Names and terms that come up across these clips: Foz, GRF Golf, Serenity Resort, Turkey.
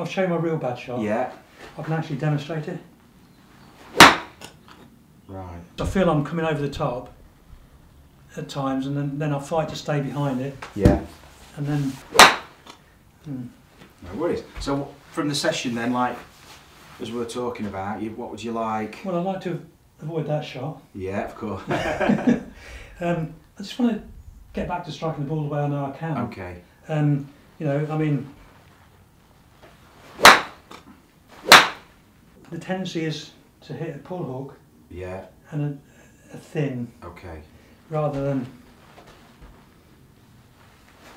I've shown my real bad shot. Yeah. I can actually demonstrate it. Right. I feel I'm coming over the top at times, and then I fight to stay behind it. Yeah. And then. No worries. So from the session then, like as we were talking about, what would you like? Well, I'd like to avoid that shot. Yeah, of course. I just want to get back to striking the ball the way I know I can. Okay. You know, I mean, the tendency is to hit a pull hook. Yeah. And a thin. Okay. Rather than.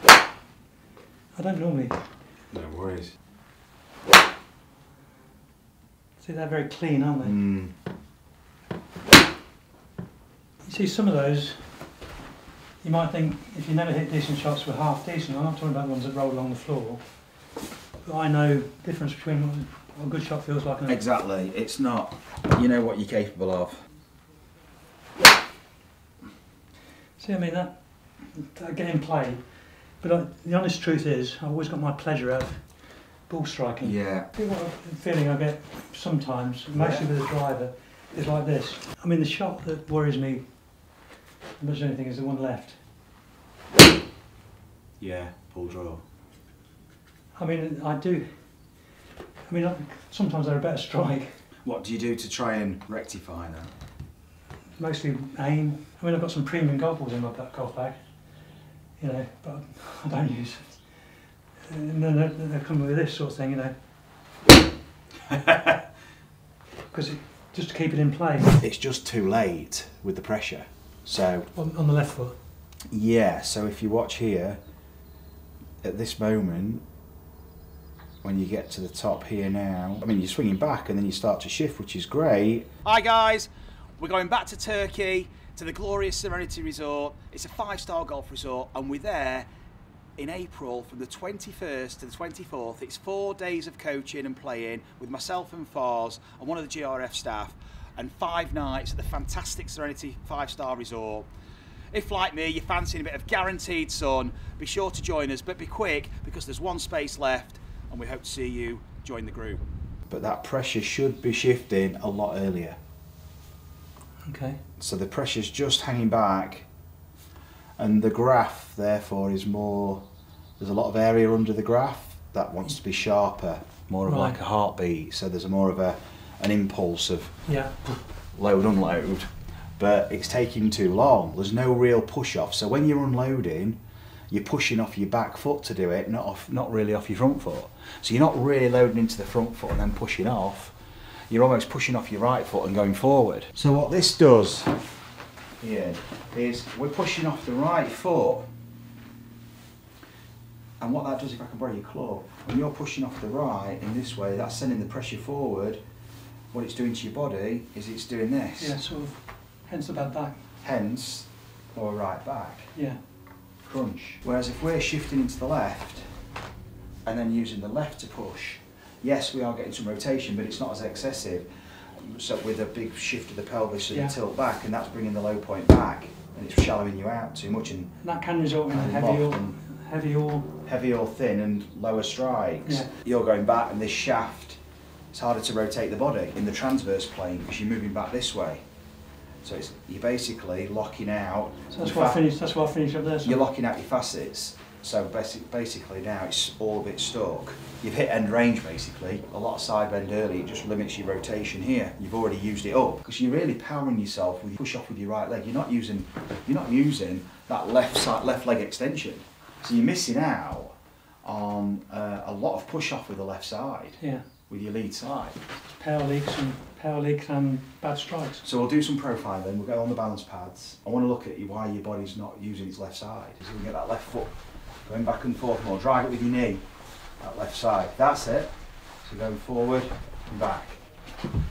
I don't normally. No worries. See, they're very clean, aren't they? Mm. You see, some of those, you might think if you never hit decent shots were half decent. I'm not talking about ones that roll along the floor. But I know the difference between what a good shot feels like and a... Exactly. It's not, you know what you're capable of. See, I mean, that game play. But the honest truth is, I've always got my pleasure out of ball striking. Yeah. The feeling I get sometimes, mostly with a driver, is like this. I mean, the shot that worries me as much as anything is the one left. Yeah, ball draw. I mean, I do. I mean, sometimes they're a better strike. What do you do to try and rectify that? Mostly aim. I mean, I've got some premium golf balls in my golf bag. You know, but I don't use it. And then they come with this sort of thing, you know. Because just to keep it in play. It's just too late with the pressure. So on the left foot? Yeah, so if you watch here, at this moment, when you get to the top here now, I mean, you're swinging back and then you start to shift, which is great. Hi guys, we're going back to Turkey, to the glorious Serenity Resort. It's a 5-star golf resort, and we're there in April from the 21st to the 24th. It's 4 days of coaching and playing with myself and Foz and one of the GRF staff, and 5 nights at the fantastic Serenity 5-star resort. If, like me, you're fancying a bit of guaranteed sun, be sure to join us, but be quick because there's one space left, and we hope to see you join the group. But that pressure should be shifting a lot earlier. Okay. So the pressure's just hanging back, and the graph therefore is more, there's a lot of area under the graph that wants to be sharper, more of like a heartbeat, so there's a more of an impulse of load, unload, but it's taking too long. There's no real push off, so when you're unloading, you're pushing off your back foot to do it, not really off your front foot. So you're not really loading into the front foot and then pushing off. You're almost pushing off your right foot and going forward. So what this does here is we're pushing off the right foot, and what that does, if I can borrow your claw, when you're pushing off the right in this way, that's sending the pressure forward. What it's doing to your body is it's doing this. Yeah, sort of, hence the bad back. Hence, or right back. Yeah. Crunch. Whereas if we're shifting into the left and then using the left to push, yes, we are getting some rotation, but it's not as excessive. So with a big shift of the pelvis and tilt back, and that's bringing the low point back, and it's shallowing you out too much. And that can result in heavy or thin and lower strikes. Yeah. You're going back, and this shaft, it's harder to rotate the body in the transverse plane because you're moving back this way. So it's, you're basically locking out. So that's why I finish up there. So. You're locking out your facets. So basically now it's all a bit stuck. You've hit end range basically. A lot of side bend early, it just limits your rotation here. You've already used it up. Because you're really powering yourself when you push off with your right leg. You're not using that left leg extension. So you're missing out on a lot of push off with the left side. Yeah. With your lead side. Power leaks and bad strikes. So we'll do some profiling, we'll go on the balance pads. I want to look at why your body's not using its left side. So you can get that left foot going back and forth more, drive it with your knee, that left side, that's it. So going forward and back,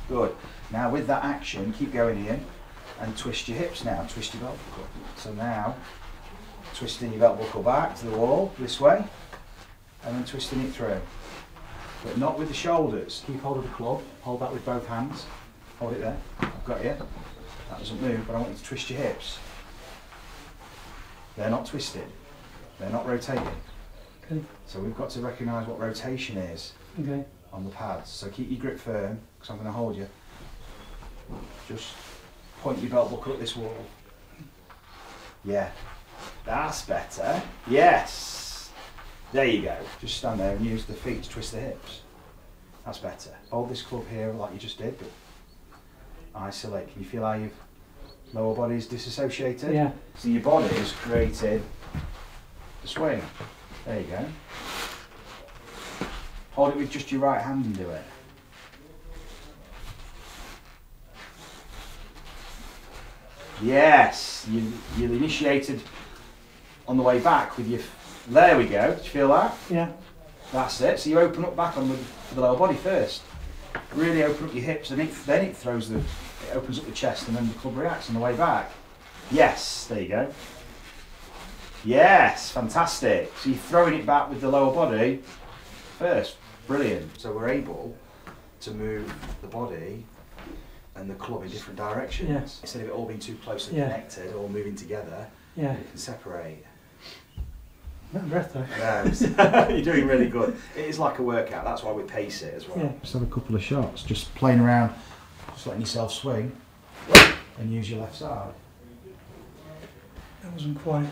good. Now with that action, keep going in and twist your hips now, twist your belt buckle. So now, twisting your belt buckle back to the wall, this way, and then twisting it through. But not with the shoulders, keep hold of the club, hold that with both hands, hold it there, I've got you. That doesn't move, but I want you to twist your hips. They're not twisted. They're not rotating. Okay. So we've got to recognise what rotation is. Okay. On the pads. So keep your grip firm, because I'm going to hold you. Just point your belt buckle at this wall. Yeah. That's better. Yes. There you go. Just stand there and use the feet to twist the hips. That's better. Hold this club here like you just did, but isolate. Can you feel how your lower body is disassociated? Yeah. So your body is creating the swing. There you go. Hold it with just your right hand and do it. Yes, you initiated on the way back with your, there we go, did you feel that? Yeah. That's it, so you open up back on the lower body first. Really open up your hips and then it throws the, it opens up the chest and then the club reacts on the way back. Yes, there you go. Yes, fantastic. So you're throwing it back with the lower body first, brilliant. So we're able to move the body and the club in different directions. Yes. Instead of it all being too closely connected, all moving together, you can separate. Not breath though. No, you're doing really good. It is like a workout, that's why we pace it as well. Yeah. Just have a couple of shots, just playing around, just letting yourself swing and use your left side. That wasn't quite.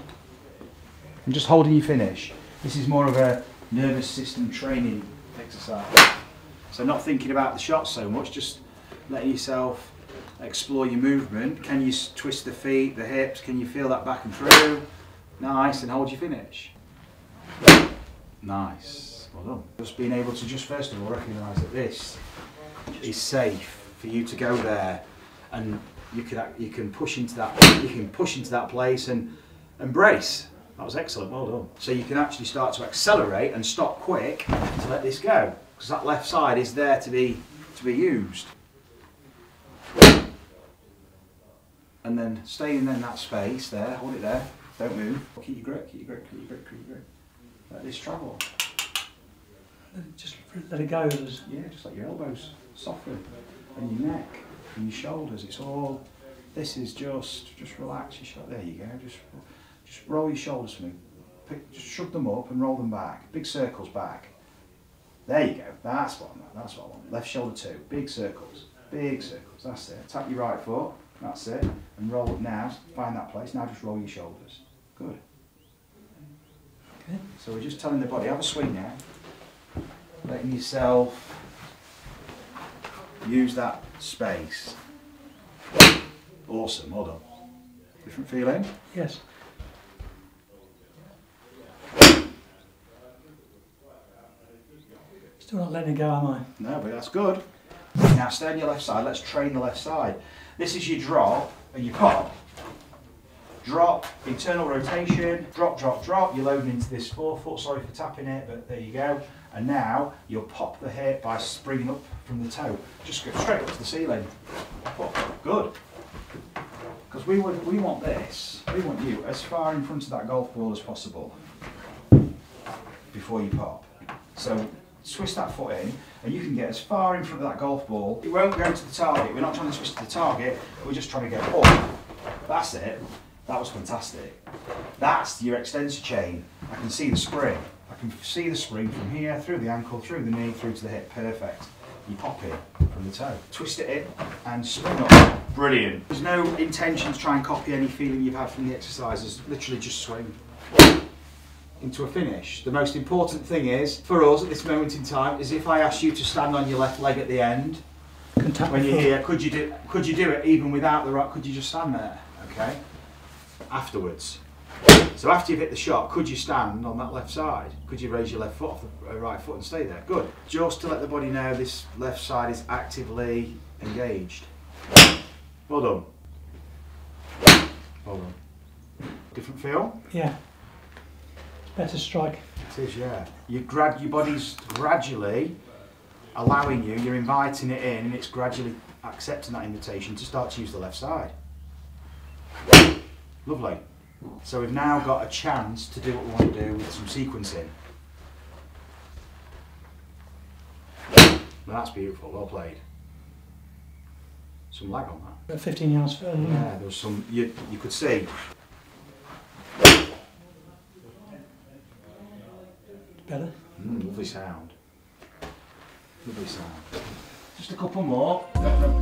And just holding your finish. This is more of a nervous system training exercise. So not thinking about the shots so much, just letting yourself explore your movement. Can you twist the feet, the hips? Can you feel that back and through? Nice, and hold your finish. Nice, well done. Just being able to just first of all recognise that this is safe for you to go there, and you can push into that place and embrace. That was excellent, well done. So you can actually start to accelerate and stop quick to let this go, because that left side is there to be used. And then staying in that space there, hold it there, don't move. Keep your grip, keep your grip, keep your grip, keep your grip. Let this travel. Just let it go. Yeah, just let your elbows soften, and your neck, and your shoulders, it's all, this is just relax your shoulders, there you go. Just roll your shoulders for me, just shove them up and roll them back, big circles back. There you go, that's what I want. Left shoulder too, big circles, that's it. Tap your right foot, that's it, and roll up now, find that place, now just roll your shoulders. Good. Okay. So we're just telling the body, have a swing now, letting yourself use that space. Awesome, well done. Different feeling? Yes. Still not letting it go, am I? No, but that's good. Now stay on your left side, let's train the left side. This is your drop and your pop. Drop, internal rotation, drop, drop. You're loading into this forefoot, sorry for tapping it, but there you go. And now you'll pop the hip by springing up from the toe. Just go straight up to the ceiling. Pop up. Good. Because we want this, we want you as far in front of that golf ball as possible before you pop. So twist that foot in, and you can get as far in front of that golf ball. It won't go to the target, we're not trying to twist to the target, we're just trying to get up. That's it. That was fantastic. That's your extensor chain. I can see the spring. I can see the spring from here, through the ankle, through the knee, through to the hip. Perfect. You pop it from the toe. Twist it in and spring up. Brilliant. There's no intention to try and copy any feeling you've had from the exercises. Literally just swing into a finish. The most important thing is, for us at this moment in time, is if I ask you to stand on your left leg at the end, when you're here, could you do it even without the right, could you just stand there? Okay. Afterwards. So after you've hit the shot, could you stand on that left side? Could you raise your left foot off the right foot and stay there? Good. Just to let the body know this left side is actively engaged. Well done. Well done. Different feel? Yeah. Better strike. It is, yeah. Your body's gradually allowing you, you're inviting it in, and it's gradually accepting that invitation to start to use the left side. Lovely. So we've now got a chance to do what we want to do with some sequencing. Well, that's beautiful, well played. Some lag on that. About 15 yards further. Yeah, there was some, you could see. Better. Lovely sound. Lovely sound. Just a couple more.